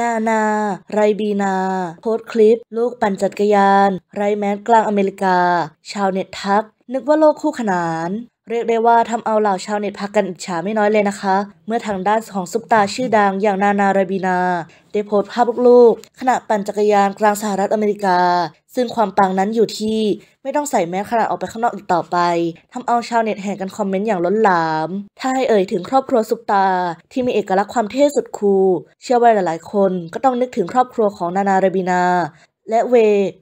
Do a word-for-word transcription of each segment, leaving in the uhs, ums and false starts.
นานาไรบีนาโพสต์คลิปลูกปั่นจักรยานไรแมสกลางอเมริกาชาวเน็ตทักนึกว่าโลกคู่ขนานเรียกได้ว่าทำเอาเหล่าชาวเน็ตพากันอิจฉาไม่น้อยเลยนะคะเมื่อทางด้านของซุปตาชื่อดังอย่างนานาไรบีนาได้โพสต์ภาพลูกๆขณะปั่นจักรยานกลางสหรัฐอเมริกาซึ่งความปังนั้นอยู่ที่ไม่ต้องใส่แมสขณะออกไปข้างนอกอีกต่อไปทำเอาชาวเน็ตแห่กันคอมเมนต์อย่างล้นหลามถ้าให้เอ่ยถึงครอบครัวซุปตาที่มีเอกลักษณ์ความเท่สุดคูลเชื่อว่าหลายๆคนก็ต้องนึกถึงครอบครัวของนานาไรบีนาและเว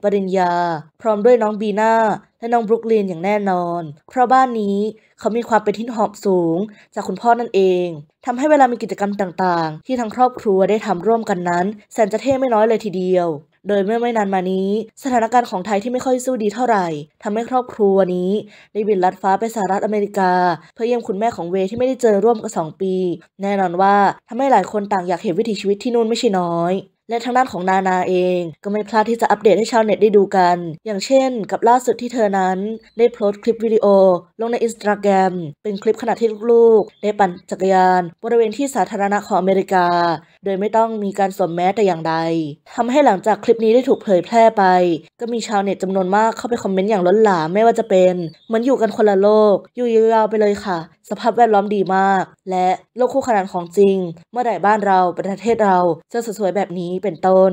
ปริญญาพร้อมด้วยน้องบีนาและน้องบรุกลินอย่างแน่นอนเพราะบ้านนี้เขามีความเป็นที่หอบสูงจากคุณพ่อนั่นเองทำให้เวลามีกิจกรรมต่างๆที่ทั้งครอบครัวได้ทำร่วมกันนั้นแสนจะเท่ไม่น้อยเลยทีเดียวโดยเมื่อไม่นานมานี้สถานการณ์ของไทยที่ไม่ค่อยสู้ดีเท่าไหร่ทำให้ครอบครัวนี้ได้บินลัดฟ้าไปสหรัฐอเมริกาเพื่อเยี่ยมคุณแม่ของเวที่ไม่ได้เจอร่วมกันสองปีแน่นอนว่าทำให้หลายคนต่างอยากเห็นวิถีชีวิตที่นู่นไม่ใช่น้อยและทางด้านของนานาเองก็ไม่พลาดที่จะอัปเดตให้ชาวเน็ตได้ดูกันอย่างเช่นกับล่าสุดที่เธอนั้นได้โพสต์คลิปวิดีโอลงใน อินสตาแกรม เป็นคลิปขณะที่ลูกๆได้ปั่นจักรยานบริเวณที่สาธารณะของอเมริกาโดยไม่ต้องมีการสวมแมสแต่อย่างใดทำให้หลังจากคลิปนี้ได้ถูกเผยแพร่ไปก็มีชาวเน็ตจำนวนมากเข้าไปคอมเมนต์อย่างล้นหลามไม่ว่าจะเป็นเหมือนอยู่กันคนละโลกอยู่ยาวไปเลยค่ะสภาพแวดล้อมดีมากและโลกคู่ขนานของจริงเมื่อไหร่บ้านเราประเทศเราจะสวยแบบนี้เป็นต้น